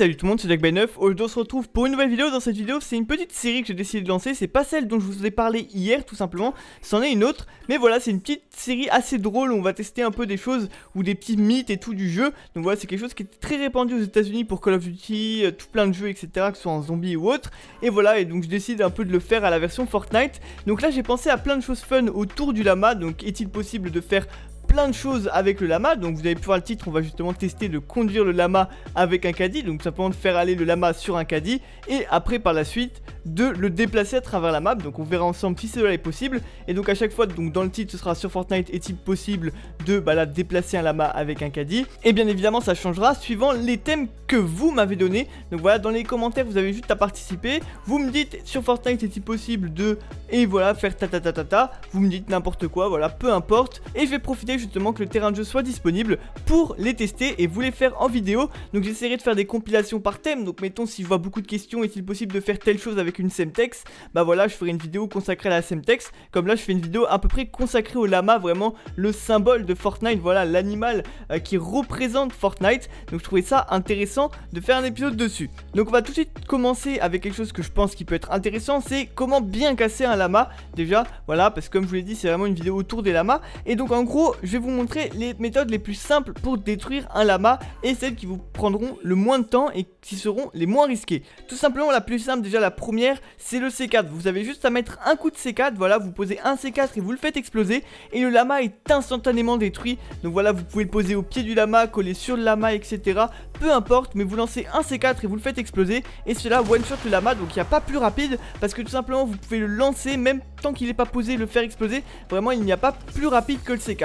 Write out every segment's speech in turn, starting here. Salut tout le monde, c'est DjackBy9. Aujourd'hui on se retrouve pour une nouvelle vidéo. Dans cette vidéo c'est une petite série que j'ai décidé de lancer. C'est pas celle dont je vous ai parlé hier tout simplement, c'en est une autre. Mais voilà, c'est une petite série assez drôle où on va tester un peu des choses ou des petits mythes et tout du jeu. Donc voilà, c'est quelque chose qui est très répandu aux États-Unis pour Call of Duty, tout plein de jeux etc, que ce soit en zombie ou autre. Et voilà, et donc je décide un peu de le faire à la version Fortnite. Donc là j'ai pensé à plein de choses fun autour du lama. Donc est-il possible de faire plein de choses avec le lama? Donc vous avez pu voir le titre, on va justement tester de conduire le lama avec un caddie, donc simplement de faire aller le lama sur un caddie et après par la suite de le déplacer à travers la map. Donc on verra ensemble si cela est possible. Et donc à chaque fois, donc dans le titre ce sera sur Fortnite est-il possible de là, déplacer un lama avec un caddie, et bien évidemment ça changera suivant les thèmes que vous m'avez donné. Donc voilà, dans les commentaires vous avez juste à participer, vous me dites sur Fortnite est-il possible de, et voilà, faire ta ta ta ta ta, vous me dites n'importe quoi, voilà, peu importe, et je vais profiter justement que le terrain de jeu soit disponible pour les tester et vous les faire en vidéo. Donc j'essaierai de faire des compilations par thème. Donc mettons, si je vois beaucoup de questions, est-il possible de faire telle chose avec une Semtex, bah voilà, je ferai une vidéo consacrée à la Semtex, comme là je fais une vidéo à peu près consacrée au lama, vraiment le symbole de Fortnite, voilà, l'animal qui représente Fortnite. Donc je trouvais ça intéressant de faire un épisode dessus. Donc on va tout de suite commencer avec quelque chose que je pense qui peut être intéressant, c'est comment bien casser un lama déjà, voilà, parce que comme je vous l'ai dit c'est vraiment une vidéo autour des lamas. Et donc en gros je vais vous montrer les méthodes les plus simples pour détruire un lama et celles qui vous prendront le moins de temps et qui seront les moins risquées. Tout simplement la plus simple déjà, la première, c'est le C4. Vous avez juste à mettre un coup de C4, voilà, vous posez un C4 et vous le faites exploser et le lama est instantanément détruit. Donc voilà, vous pouvez le poser au pied du lama, coller sur le lama etc, peu importe, mais vous lancez un C4 et vous le faites exploser et cela one shot le lama. Donc il n'y a pas plus rapide parce que tout simplement vous pouvez le lancer même tant qu'il n'est pas posé, le faire exploser, vraiment il n'y a pas plus rapide que le C4.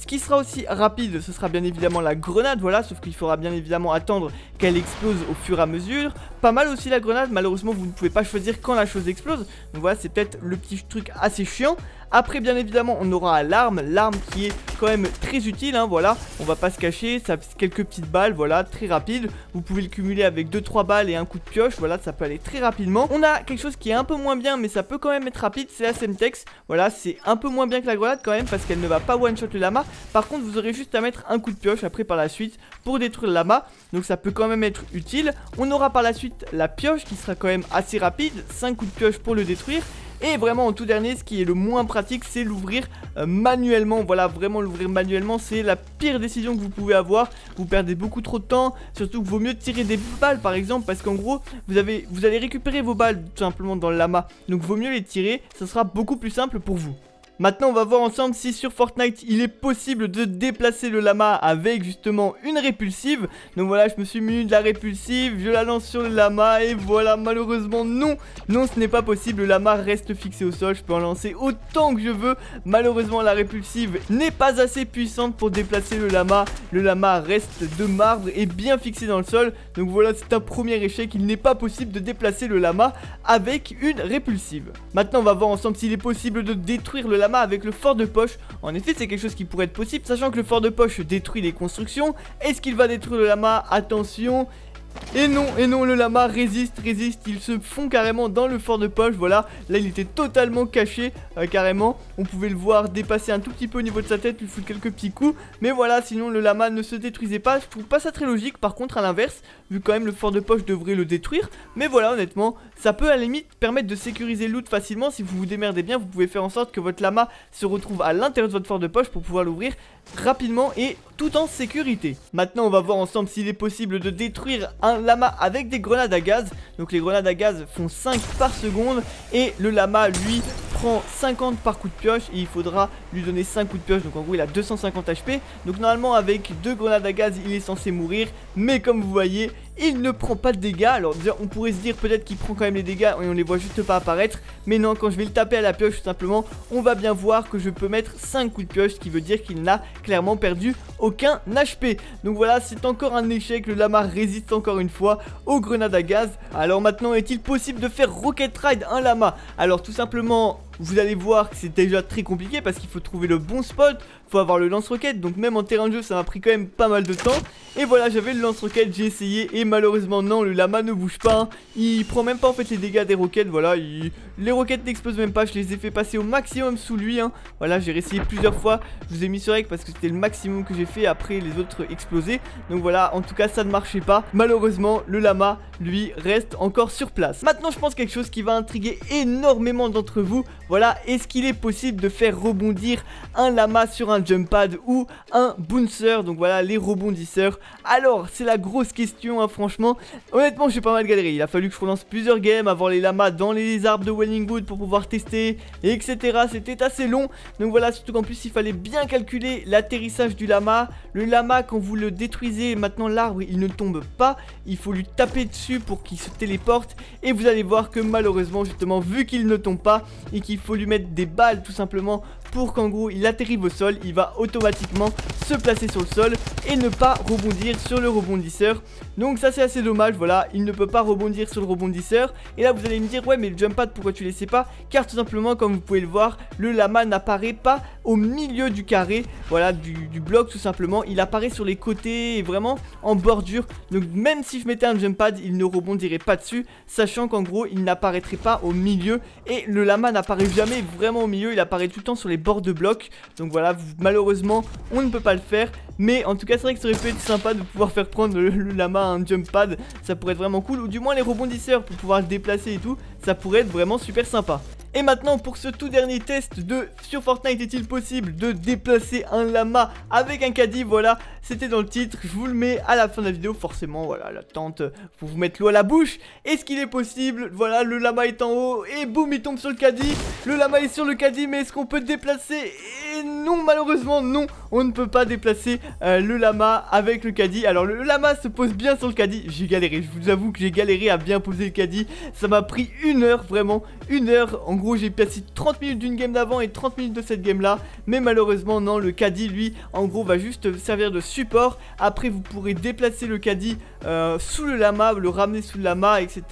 Ce qui sera aussi rapide, ce sera bien évidemment la grenade, voilà, sauf qu'il faudra bien évidemment attendre qu'elle explose au fur et à mesure. Pas mal aussi la grenade, malheureusement vous ne pouvez pas choisir quand la chose explose. Donc voilà, c'est peut-être le petit truc assez chiant. Après bien évidemment on aura l'arme qui est quand même très utile, hein, voilà, on va pas se cacher, ça quelques petites balles, voilà, très rapide. Vous pouvez le cumuler avec 2-3 balles et un coup de pioche, voilà, ça peut aller très rapidement. On a quelque chose qui est un peu moins bien mais ça peut quand même être rapide, c'est la Semtex. Voilà, c'est un peu moins bien que la grenade quand même parce qu'elle ne va pas one shot le lama. Par contre vous aurez juste à mettre un coup de pioche après par la suite pour détruire le lama, donc ça peut quand même être utile. On aura par la suite la pioche qui sera quand même assez rapide, 5 coups de pioche pour le détruire. Et vraiment en tout dernier, ce qui est le moins pratique, c'est l'ouvrir manuellement. Voilà, vraiment l'ouvrir manuellement, c'est la pire décision que vous pouvez avoir. Vous perdez beaucoup trop de temps, surtout qu'il vaut mieux tirer des balles par exemple, parce qu'en gros vous allez récupérer vos balles tout simplement dans le lama. Donc vaut mieux les tirer, ça sera beaucoup plus simple pour vous. Maintenant on va voir ensemble si sur Fortnite il est possible de déplacer le lama avec justement une répulsive. Donc voilà, je me suis mis de la répulsive, je la lance sur le lama et voilà, malheureusement non ce n'est pas possible, le lama reste fixé au sol, je peux en lancer autant que je veux. Malheureusement la répulsive n'est pas assez puissante pour déplacer le lama reste de marbre et bien fixé dans le sol. Donc voilà, c'est un premier échec, il n'est pas possible de déplacer le lama avec une répulsive. Maintenant on va voir ensemble s'il est possible de détruire le lama avec le fort de poche. En effet c'est quelque chose qui pourrait être possible, sachant que le fort de poche détruit les constructions. Est-ce qu'il va détruire le lama? Attention. Et non, le lama résiste, ils se fond carrément dans le fort de poche, voilà, là il était totalement caché, carrément, on pouvait le voir dépasser un tout petit peu au niveau de sa tête, lui foutre quelques petits coups, mais voilà, sinon le lama ne se détruisait pas. Je trouve pas ça très logique, par contre à l'inverse, vu quand même le fort de poche devrait le détruire, mais voilà, honnêtement, ça peut à la limite permettre de sécuriser le loot facilement, si vous vous démerdez bien, vous pouvez faire en sorte que votre lama se retrouve à l'intérieur de votre fort de poche pour pouvoir l'ouvrir rapidement et tout en sécurité. Maintenant on va voir ensemble s'il est possible de détruire un lama avec des grenades à gaz. Donc les grenades à gaz font 5 par seconde et le lama lui prend 50 par coup de pioche et il faudra lui donner 5 coups de pioche. Donc en gros il a 250 HP. Donc normalement avec 2 grenades à gaz il est censé mourir, mais comme vous voyez il ne prend pas de dégâts. Alors on pourrait se dire peut-être qu'il prend quand même les dégâts et on les voit juste pas apparaître, mais non, quand je vais le taper à la pioche tout simplement on va bien voir que je peux mettre 5 coups de pioche, ce qui veut dire qu'il n'a clairement perdu aucun HP. Donc voilà, c'est encore un échec, le lama résiste encore une fois aux grenades à gaz. Alors maintenant, est-il possible de faire Rocket Ride un lama? Alors tout simplement, vous allez voir que c'est déjà très compliqué parce qu'il faut trouver le bon spot, faut avoir le lance-roquette, donc même en terrain de jeu ça m'a pris quand même pas mal de temps. Et voilà, j'avais le lance-roquette, j'ai essayé et malheureusement non, le lama ne bouge pas, hein. Il prend même pas en fait les dégâts des roquettes, voilà, les roquettes n'explosent même pas, je les ai fait passer au maximum sous lui, hein. Voilà, j'ai réessayé plusieurs fois, je vous ai mis sur règle parce que c'était le maximum que j'ai fait, après les autres explosaient, donc voilà, en tout cas ça ne marchait pas, malheureusement le lama lui reste encore sur place. Maintenant je pense quelque chose qui va intriguer énormément d'entre vous, voilà, est-ce qu'il est possible de faire rebondir un lama sur un jump pad ou un bouncer, donc voilà les rebondisseurs. Alors c'est la grosse question, hein, franchement, honnêtement j'ai pas mal galéré, il a fallu que je relance plusieurs games, avoir les lamas dans les arbres de Wellingwood pour pouvoir tester, etc. C'était assez long, donc voilà, surtout qu'en plus il fallait bien calculer l'atterrissage du lama, le lama quand vous le détruisez, maintenant l'arbre il ne tombe pas, il faut lui taper dessus pour qu'il se téléporte, et vous allez voir que malheureusement justement vu qu'il ne tombe pas et qu'il faut lui mettre des balles tout simplement pour qu'en gros il atterrive au sol, il va automatiquement se placer sur le sol et ne pas rebondir sur le rebondisseur. Donc ça c'est assez dommage, voilà, il ne peut pas rebondir sur le rebondisseur. Et là vous allez me dire ouais mais le jump pad pourquoi tu le laissais pas? Car tout simplement comme vous pouvez le voir, le lama n'apparaît pas au milieu du carré, voilà, du bloc tout simplement. Il apparaît sur les côtés et vraiment en bordure. Donc même si je mettais un jump pad, il ne rebondirait pas dessus, sachant qu'en gros il n'apparaîtrait pas au milieu. Et le lama n'apparaît jamais vraiment au milieu, il apparaît tout le temps sur les bords de bloc. Donc voilà, malheureusement on ne peut pas le faire. Mais en tout cas c'est vrai que ça aurait pu être sympa de pouvoir faire prendre le lama à un jump pad, ça pourrait être vraiment cool. Ou du moins les rebondisseurs pour pouvoir le déplacer et tout, ça pourrait être vraiment super sympa. Et maintenant pour ce tout dernier test de sur Fortnite, est-il possible de déplacer un lama avec un caddie? Voilà, c'était dans le titre, je vous le mets à la fin de la vidéo forcément, voilà, la tente pour vous mettre l'eau à la bouche. Est-ce qu'il est possible? Voilà, le lama est en haut et boum il tombe sur le caddie. Le lama est sur le caddie, mais est-ce qu'on peut déplacer? Et non, malheureusement non, on ne peut pas déplacer le lama avec le caddie. Alors le lama se pose bien sur le caddie, j'ai galéré, je vous avoue que j'ai galéré à bien poser le caddie, ça m'a pris une heure, vraiment une heure. En gros j'ai passé 30 minutes d'une game d'avant et 30 minutes de cette game là, mais malheureusement non, le caddie lui en gros va juste servir de support. Après vous pourrez déplacer le caddie sous le lama, le ramener sous le lama, etc.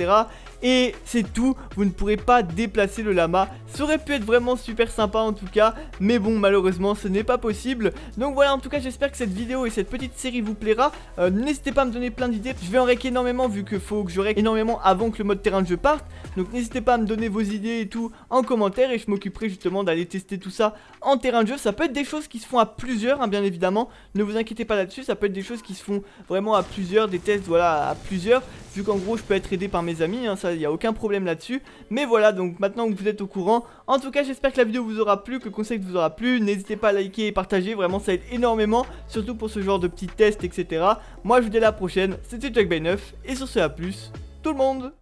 Et c'est tout, vous ne pourrez pas déplacer le lama. Ça aurait pu être vraiment super sympa en tout cas, mais bon malheureusement ce n'est pas possible. Donc voilà, en tout cas j'espère que cette vidéo et cette petite série vous plaira, n'hésitez pas à me donner plein d'idées. Je vais en rec énormément vu que faut que je rec énormément avant que le mode terrain de jeu parte. Donc n'hésitez pas à me donner vos idées et tout en commentaire, et je m'occuperai justement d'aller tester tout ça en terrain de jeu. Ça peut être des choses qui se font à plusieurs, hein, bien évidemment, ne vous inquiétez pas là-dessus, ça peut être des choses qui se font vraiment à plusieurs, des tests voilà à plusieurs, vu qu'en gros je peux être aidé par mes amis, hein, ça il n'y a aucun problème là-dessus. Mais voilà, donc maintenant que vous êtes au courant, en tout cas j'espère que la vidéo vous aura plu, que le conseil vous aura plu, n'hésitez pas à liker et partager, vraiment ça aide énormément, surtout pour ce genre de petits tests, etc. Moi je vous dis à la prochaine, c'était DjackBy9, et sur ce à plus, tout le monde.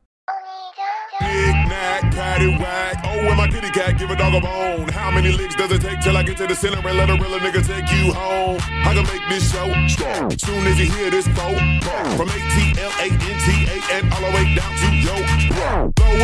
Big Mac, patty whack, oh and my kitty cat, give a dog a bone. How many licks does it take till I get to the center and let a real nigga take you home? I can make this show strong, soon as you hear this phone. From ATL, ANTA, and all the way down to yo.